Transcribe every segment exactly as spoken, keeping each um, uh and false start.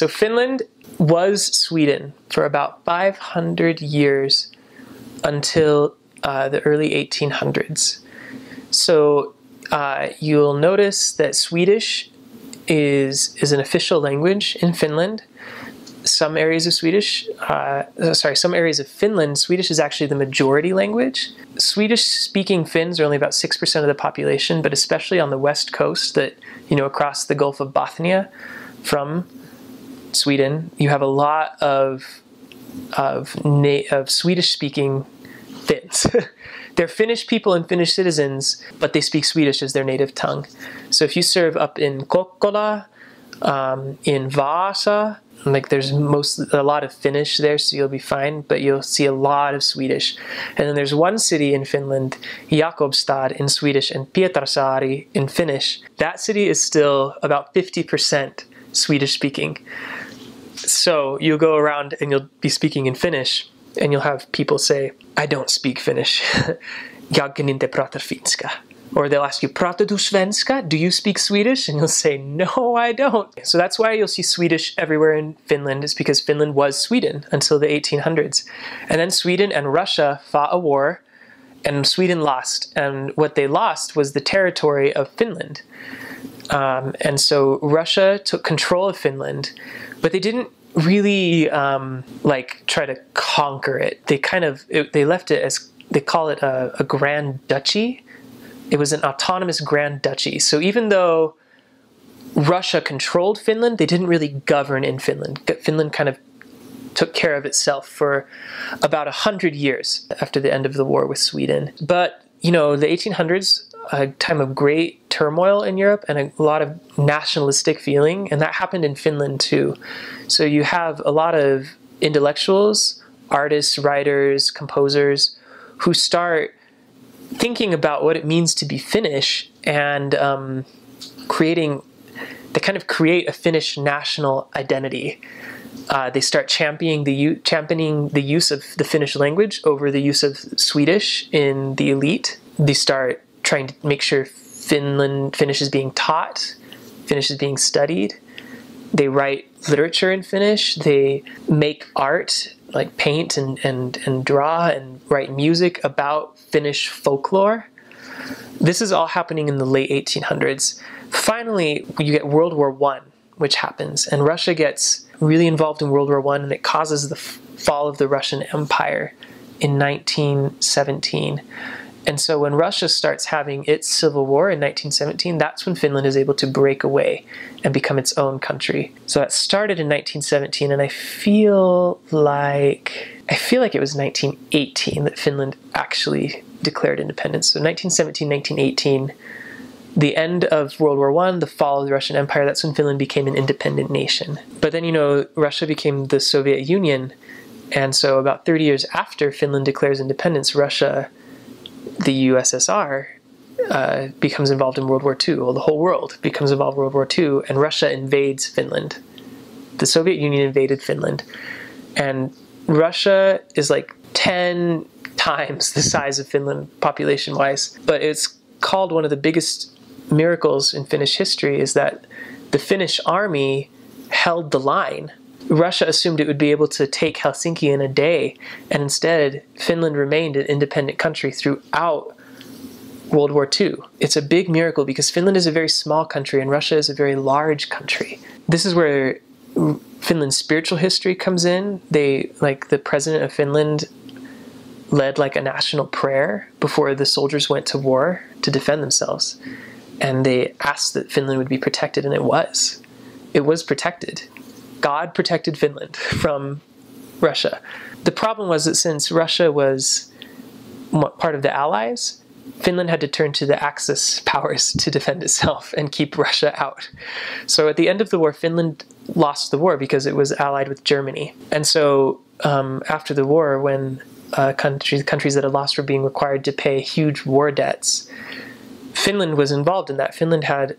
So Finland was Sweden for about five hundred years until uh, the early eighteen hundreds. So uh, you'll notice that Swedish is, is an official language in Finland. Some areas of Swedish, uh, sorry, some areas of Finland, Swedish is actually the majority language. Swedish-speaking Finns are only about six percent of the population, but especially on the west coast, that, you know, across the Gulf of Bothnia from Sweden, you have a lot of, of, of Swedish-speaking Finns. They're Finnish people and Finnish citizens, but they speak Swedish as their native tongue. So if you serve up in Kokkola, um, in Vaasa, like there's most a lot of Finnish there, so you'll be fine, but you'll see a lot of Swedish. And then there's one city in Finland, Jakobstad in Swedish and Pietarsaari in Finnish. That city is still about fifty percent Swedish speaking. So you'll go around and you'll be speaking in Finnish, and you'll have people say, "I don't speak Finnish." Jag inte pratar finska. Or they'll ask you, "Pratar du svenska? Do you speak Swedish?" And you'll say, "No, I don't." So that's why you'll see Swedish everywhere in Finland, is because Finland was Sweden until the eighteen hundreds. And then Sweden and Russia fought a war, and Sweden lost. And what they lost was the territory of Finland. Um, and so Russia took control of Finland, but they didn't really um, like try to conquer it. They kind of, it, they left it as, they call it a, a Grand Duchy. It was an autonomous Grand Duchy. So even though Russia controlled Finland, they didn't really govern in Finland. Finland kind of took care of itself for about one hundred years after the end of the war with Sweden. But, you know, the eighteen hundreds, a time of great turmoil in Europe and a lot of nationalistic feeling, and that happened in Finland too. So you have a lot of intellectuals, artists, writers, composers, who start thinking about what it means to be Finnish and um, creating, they kind of create a Finnish national identity. Uh, they start championing the, championing the use of the Finnish language over the use of Swedish in the elite. They start trying to make sure Finland, Finnish is being taught, Finnish is being studied. They write literature in Finnish, they make art, like paint and, and, and draw and write music about Finnish folklore. This is all happening in the late eighteen hundreds. Finally, you get World War One, which happens, and Russia gets really involved in World War One, and it causes the fall of the Russian Empire in nineteen seventeen. And so when Russia starts having its civil war in nineteen seventeen, that's when Finland is able to break away and become its own country. So that started in nineteen seventeen, and I feel like I feel like it was nineteen eighteen that Finland actually declared independence. So nineteen seventeen, nineteen eighteen, the end of World War One, the fall of the Russian Empire, that's when Finland became an independent nation. But then, you know, Russia became the Soviet Union, and so about thirty years after Finland declares independence, Russia, the U S S R, uh, becomes involved in World War Two. Well, the whole world becomes involved in World War Two, and Russia invades Finland. The Soviet Union invaded Finland. And Russia is like ten times the size of Finland population-wise, but it's called one of the biggest miracles in Finnish history, is that the Finnish army held the line. Russia assumed it would be able to take Helsinki in a day, and instead Finland remained an independent country throughout World War Two. It's a big miracle because Finland is a very small country and Russia is a very large country. This is where Finland's spiritual history comes in. They, like the president of Finland led like a national prayer before the soldiers went to war to defend themselves. And they asked that Finland would be protected, and it was. It was protected. God protected Finland from Russia. The problem was that since Russia was part of the Allies, Finland had to turn to the Axis powers to defend itself and keep Russia out. So at the end of the war, Finland lost the war because it was allied with Germany. And so um, after the war, when uh, countries, countries that had lost were being required to pay huge war debts, Finland was involved in that. Finland had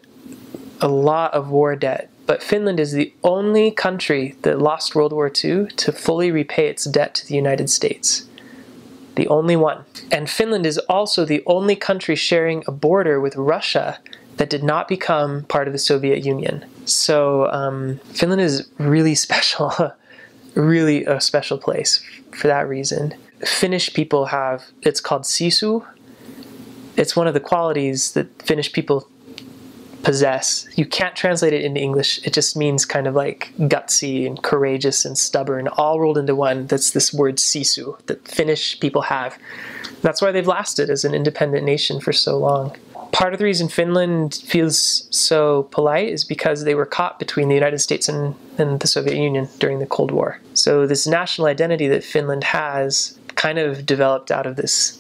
a lot of war debt. But Finland is the only country that lost World War Two to fully repay its debt to the United States. The only one. And Finland is also the only country sharing a border with Russia that did not become part of the Soviet Union. So um, Finland is really special, really a special place for that reason. Finnish people have, it's called sisu. It's one of the qualities that Finnish people possess. You can't translate it into English. It just means kind of like gutsy and courageous and stubborn, all rolled into one. That's this word sisu that Finnish people have. That's why they've lasted as an independent nation for so long. Part of the reason Finland feels so polite is because they were caught between the United States and, and the Soviet Union during the Cold War. So this national identity that Finland has kind of developed out of this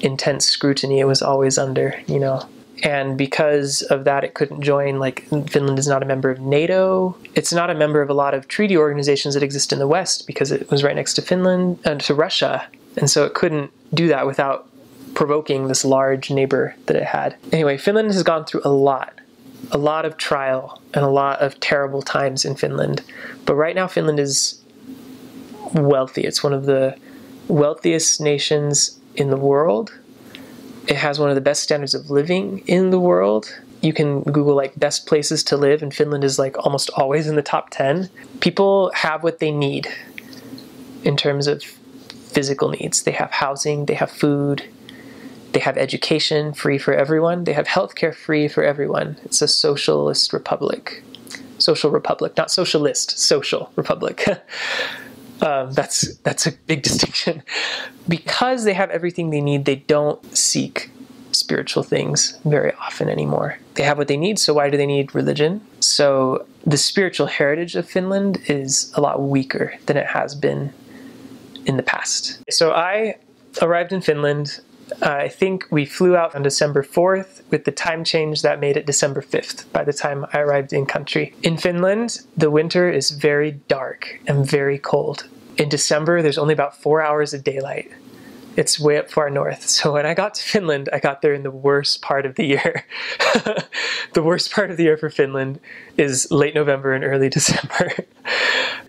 intense scrutiny it was always under, you know. And because of that, it couldn't join, like, Finland is not a member of NATO. It's not a member of a lot of treaty organizations that exist in the West because it was right next to Finland and to Russia. And so it couldn't do that without provoking this large neighbor that it had. Anyway, Finland has gone through a lot, a lot of trial and a lot of terrible times in Finland. But right now, Finland is wealthy. It's one of the wealthiest nations in the world. It has one of the best standards of living in the world. You can Google like best places to live, and Finland is like almost always in the top ten. People have what they need in terms of physical needs. They have housing, they have food, they have education free for everyone, they have healthcare free for everyone. It's a socialist republic. Social republic, not socialist, social republic. Um, that's that's a big distinction. Because they have everything they need, they don't seek spiritual things very often anymore. They have what they need, so why do they need religion? So the spiritual heritage of Finland is a lot weaker than it has been in the past. So I arrived in Finland. Uh, I think we flew out on December fourth. With the time change, that made it December fifth by the time I arrived in country. In Finland, the winter is very dark and very cold. In December, there's only about four hours of daylight. It's way up far north. So when I got to Finland, I got there in the worst part of the year. The worst part of the year for Finland is late November and early December.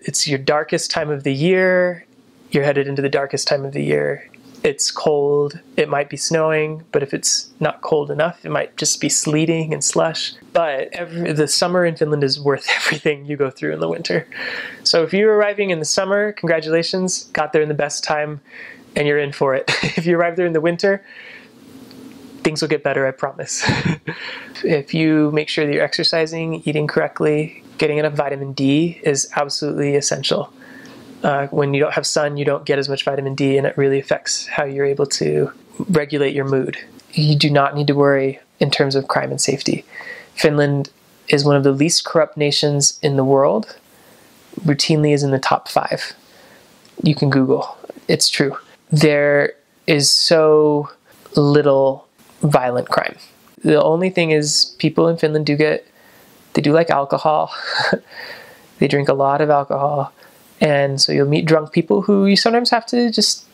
It's your darkest time of the year. You're headed into the darkest time of the year. It's cold, it might be snowing, but if it's not cold enough, it might just be sleeting and slush. But every, the summer in Finland is worth everything you go through in the winter. So if you're arriving in the summer, congratulations, got there in the best time, and you're in for it. If you arrive there in the winter, things will get better, I promise. If you make sure that you're exercising, eating correctly, getting enough vitamin D is absolutely essential. Uh, when you don't have sun, you don't get as much vitamin D, and it really affects how you're able to regulate your mood. You do not need to worry in terms of crime and safety. Finland is one of the least corrupt nations in the world. Routinely is in the top five. You can Google. It's true. There is so little violent crime. The only thing is people in Finland do get, they do like alcohol. They drink a lot of alcohol. And so you'll meet drunk people who you sometimes have to just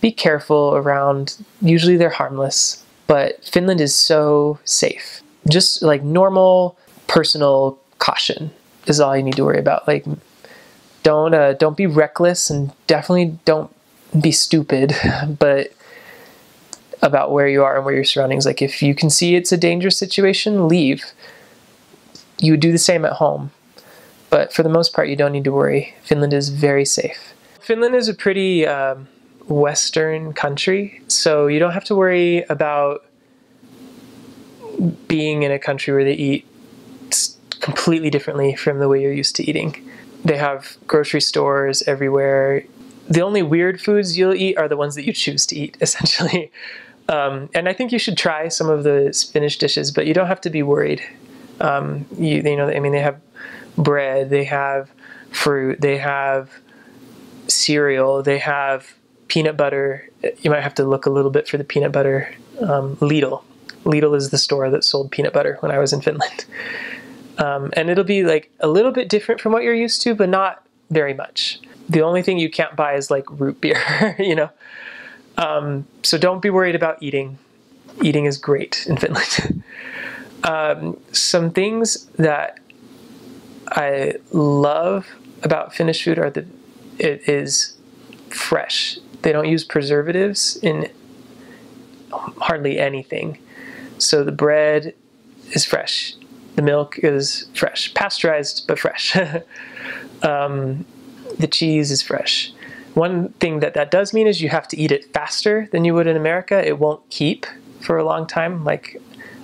be careful around. Usually they're harmless, but Finland is so safe. Just like normal personal caution is all you need to worry about. Like don't uh, don't be reckless, and definitely don't be stupid, but about where you are and where your surroundings. Like if you can see it's a dangerous situation, leave. You would do the same at home. But for the most part, you don't need to worry. Finland is very safe. Finland is a pretty um, Western country, so you don't have to worry about being in a country where they eat completely differently from the way you're used to eating. They have grocery stores everywhere. The only weird foods you'll eat are the ones that you choose to eat, essentially. Um, and I think you should try some of the Finnish dishes, but you don't have to be worried. Um, you, you know, I mean, they have bread, they have fruit, they have cereal, they have peanut butter. You might have to look a little bit for the peanut butter. Um, Lidl. Lidl is the store that sold peanut butter when I was in Finland. Um, and it'll be like a little bit different from what you're used to, but not very much. The only thing you can't buy is like root beer, you know? Um, so don't be worried about eating. Eating is great in Finland. um, some things that I love about Finnish food are that it is fresh. They don't use preservatives in hardly anything. So the bread is fresh. The milk is fresh, pasteurized, but fresh. um, the cheese is fresh. One thing that that does mean is you have to eat it faster than you would in America. It won't keep for a long time. Like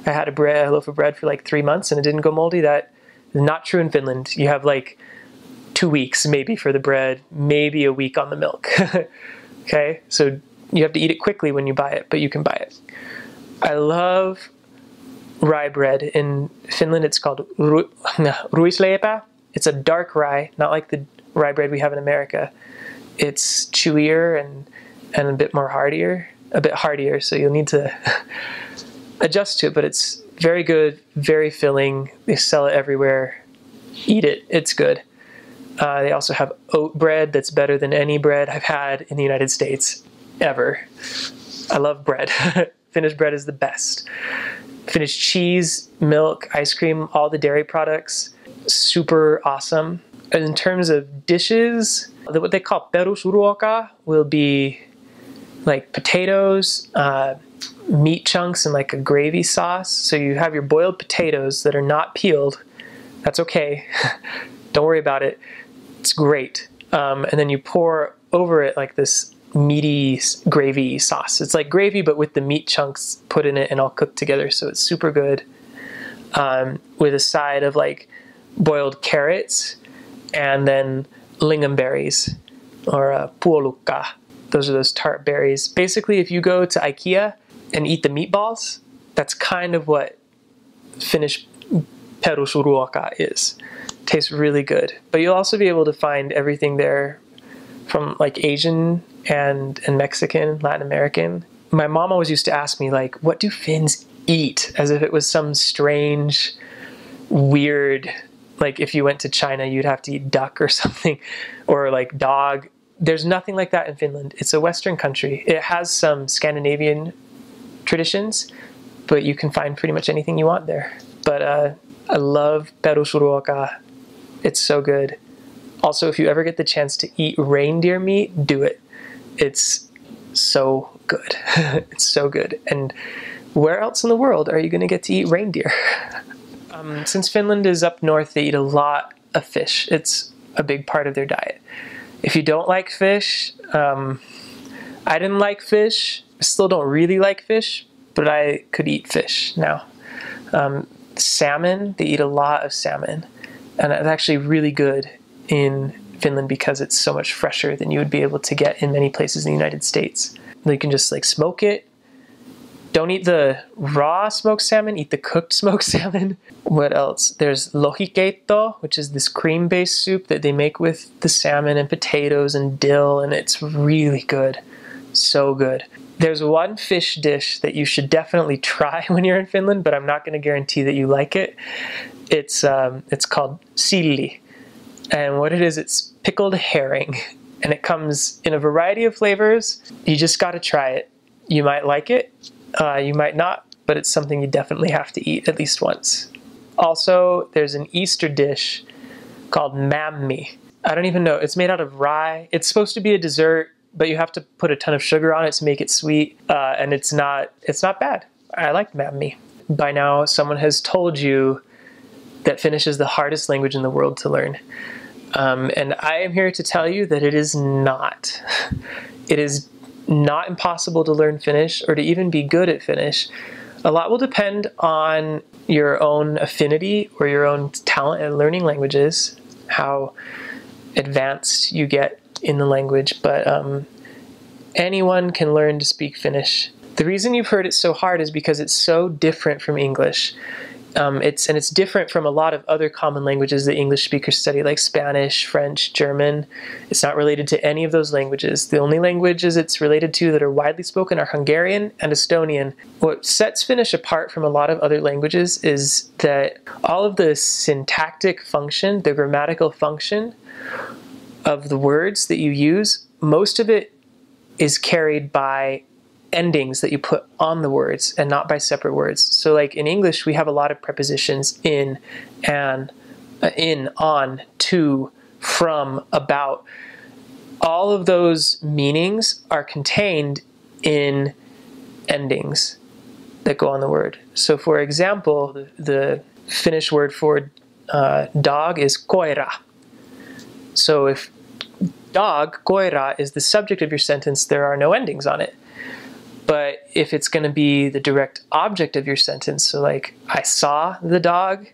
I had a, bread, a loaf of bread for like three months and it didn't go moldy. That is not true in Finland. You have like two weeks maybe for the bread, maybe a week on the milk. Okay, so you have to eat it quickly when you buy it, but you can buy it. I love rye bread. In Finland, it's called ru ruisleipä. It's a dark rye, not like the rye bread we have in America. It's chewier and, and a bit more hardier, a bit hardier, so you'll need to adjust to it, but it's very good, very filling. They sell it everywhere. Eat it. It's good. Uh, they also have oat bread that's better than any bread I've had in the United States ever. I love bread. Finnish bread is the best. Finnish cheese, milk, ice cream, all the dairy products, super awesome. And in terms of dishes, what they call perusruoka will be like potatoes, uh, meat chunks, and like a gravy sauce. So you have your boiled potatoes that are not peeled. That's okay. Don't worry about it. It's great. Um, and then you pour over it like this meaty gravy sauce. It's like gravy, but with the meat chunks put in it and all cooked together. So it's super good. Um, with a side of like boiled carrots and then lingonberries or uh, puolukka. Those are those tart berries. Basically, if you go to IKEA and eat the meatballs, that's kind of what Finnish perusruoka is. Tastes really good. But you'll also be able to find everything there from like Asian and, and Mexican, Latin American. My mom always used to ask me like, what do Finns eat? As if it was some strange, weird, like if you went to China, you'd have to eat duck or something, or like dog. There's nothing like that in Finland. It's a Western country. It has some Scandinavian traditions, but you can find pretty much anything you want there. But uh, I love perusruoka. It's so good. Also, if you ever get the chance to eat reindeer meat, do it. It's so good. It's so good. And where else in the world are you going to get to eat reindeer? um, since Finland is up north, they eat a lot of fish. It's a big part of their diet. If you don't like fish, um, I didn't like fish. I still don't really like fish, but I could eat fish now. Um, salmon, they eat a lot of salmon. And it's actually really good in Finland because it's so much fresher than you would be able to get in many places in the United States. You can just like smoke it. Don't eat the raw smoked salmon, eat the cooked smoked salmon. What else? There's lohiketo, which is this cream-based soup that they make with the salmon and potatoes and dill, and it's really good. So good. There's one fish dish that you should definitely try when you're in Finland, but I'm not going to guarantee that you like it. It's, um, it's called silli. And what it is, it's pickled herring. And it comes in a variety of flavors. You just got to try it. You might like it. Uh, you might not, but it's something you definitely have to eat at least once. Also, there's an Easter dish called mammy. I don't even know. It's made out of rye. It's supposed to be a dessert, but you have to put a ton of sugar on it to make it sweet. Uh, and it's not it's not bad. I like mammy. By now, someone has told you that Finnish is the hardest language in the world to learn. Um, and I am here to tell you that it is not. It is not impossible to learn Finnish or to even be good at Finnish. A lot will depend on your own affinity or your own talent at learning languages, how advanced you get in the language, but um, anyone can learn to speak Finnish. The reason you've heard it so hard is because it's so different from English. Um, it's and it's different from a lot of other common languages that English speakers study, like Spanish, French, German. It's not related to any of those languages. The only languages it's related to that are widely spoken are Hungarian and Estonian. What sets Finnish apart from a lot of other languages is that all of the syntactic function, the grammatical function of the words that you use, most of it is carried by endings that you put on the words and not by separate words. So like in English, we have a lot of prepositions in, and, uh, in, on, to, from, about. All of those meanings are contained in endings that go on the word. So for example, the, the Finnish word for uh, dog is koira. So if dog, koira, is the subject of your sentence, there are no endings on it. But if it's going to be the direct object of your sentence, so like, I saw the dog,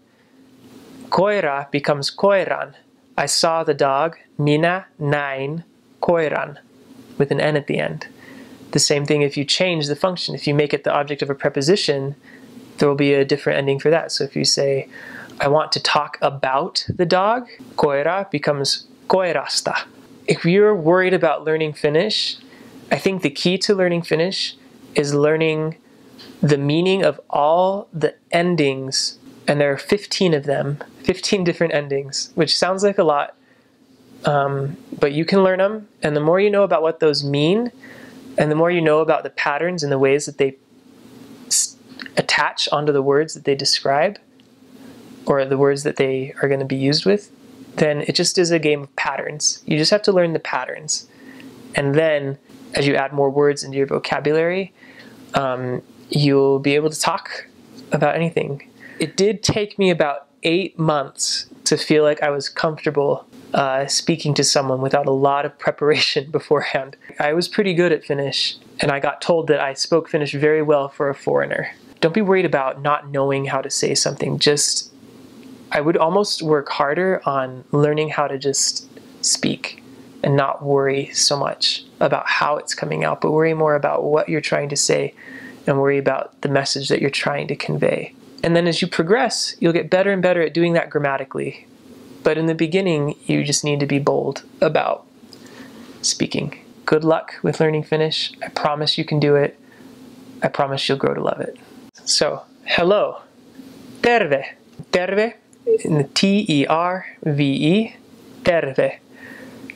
koira becomes koiran. I saw the dog, minä näin koiran, with an N at the end. The same thing if you change the function. If you make it the object of a preposition, there will be a different ending for that. So if you say, I want to talk about the dog, koira becomes koirasta. If you're worried about learning Finnish, I think the key to learning Finnish is learning the meaning of all the endings, and there are fifteen of them, fifteen different endings, which sounds like a lot, um, but you can learn them, and the more you know about what those mean, and the more you know about the patterns and the ways that they attach onto the words that they describe, or the words that they are going to be used with, then it just is a game of patterns. You just have to learn the patterns. And then, as you add more words into your vocabulary, um, you'll be able to talk about anything. It did take me about eight months to feel like I was comfortable uh, speaking to someone without a lot of preparation beforehand. I was pretty good at Finnish, and I got told that I spoke Finnish very well for a foreigner. Don't be worried about not knowing how to say something. Just, I would almost work harder on learning how to just speak and not worry so much about how it's coming out, but worry more about what you're trying to say and worry about the message that you're trying to convey. And then as you progress, you'll get better and better at doing that grammatically. But in the beginning, you just need to be bold about speaking. Good luck with learning Finnish. I promise you can do it. I promise you'll grow to love it. So, hello. Terve. Terve. T E R V E. Terve.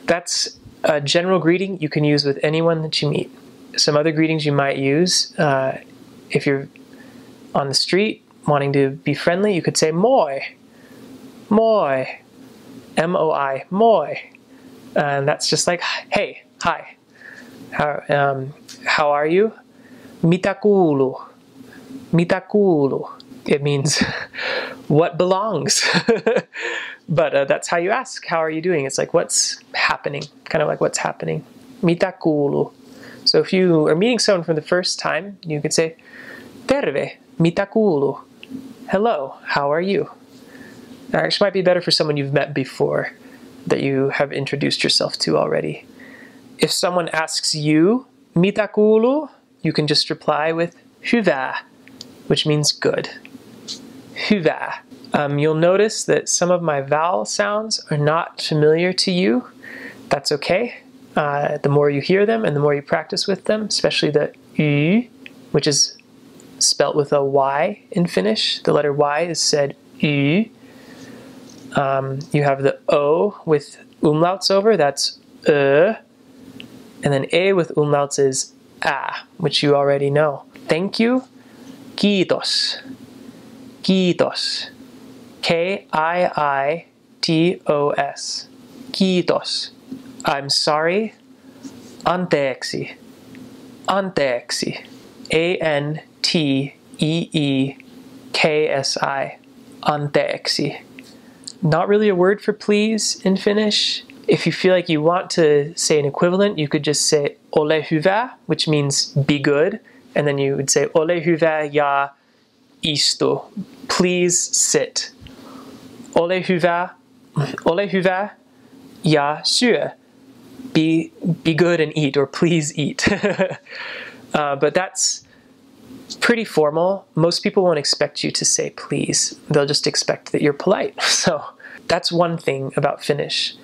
That's a general greeting you can use with anyone that you meet. Some other greetings you might use, uh, if you're on the street wanting to be friendly, you could say moi. Moi. M O I. Moi. And that's just like, hey, hi. How, um, how are you? Mitä kuuluu? Mitä kuuluu? It means, what belongs? But uh, that's how you ask, how are you doing? It's like, what's happening? Kind of like, what's happening? Mitä kuuluu? So if you are meeting someone for the first time, you could say, Terve, mitä kuuluu? Hello, how are you? That actually might be better for someone you've met before, that you have introduced yourself to already. If someone asks you, Mitä kuuluu? You can just reply with, hyvä, which means good. Hyvä. Um, you'll notice that some of my vowel sounds are not familiar to you. That's okay. Uh, the more you hear them and the more you practice with them, especially the y, which is spelt with a Y in Finnish. The letter Y is said y. Um, you have the O with umlauts over, that's ö. And then A with umlauts is a, which you already know. Thank you. Kiitos. Kiitos. K I I T O S. Kiitos. I'm sorry. Anteeksi. Anteeksi. A N T E E K S I. Anteeksi. Not really a word for please in Finnish. If you feel like you want to say an equivalent, you could just say OLE HYVÄ, which means be good. And then you would say OLE HYVÄ ja istu. Please sit. Ole hyvä, ole hyvä, ja syö. Be, be good and eat, or please eat. uh, but that's pretty formal. Most people won't expect you to say please. They'll just expect that you're polite. So that's one thing about Finnish.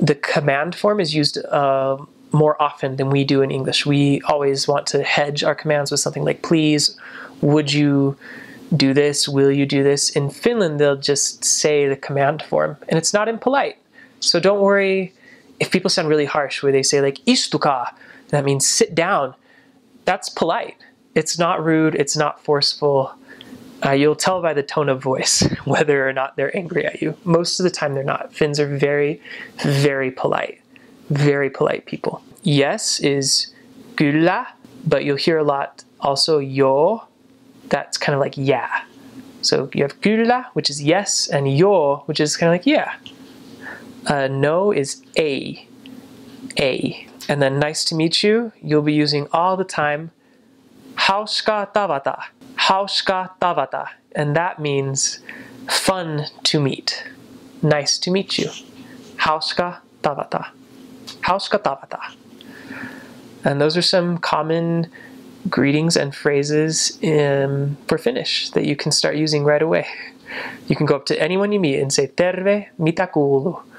The command form is used uh, more often than we do in English. We always want to hedge our commands with something like please, would you do this, will you do this? In Finland, they'll just say the command form, and it's not impolite. So don't worry if people sound really harsh where they say like, istukaa, that means sit down. That's polite. It's not rude, it's not forceful. Uh, you'll tell by the tone of voice whether or not they're angry at you. Most of the time they're not. Finns are very, very polite. Very polite people. Yes is kyllä, but you'll hear a lot also yo. That's kind of like yeah. So you have kyllä, which is yes, and joo, which is kind of like yeah. Uh, no is ei, ei. And then nice to meet you, you'll be using all the time, hauška tavata, hauška tavata. And that means fun to meet, nice to meet you, hauška tavata, hauška tavata. And those are some common greetings and phrases in, for Finnish that you can start using right away. You can go up to anyone you meet and say, Terve, mitä kuuluu?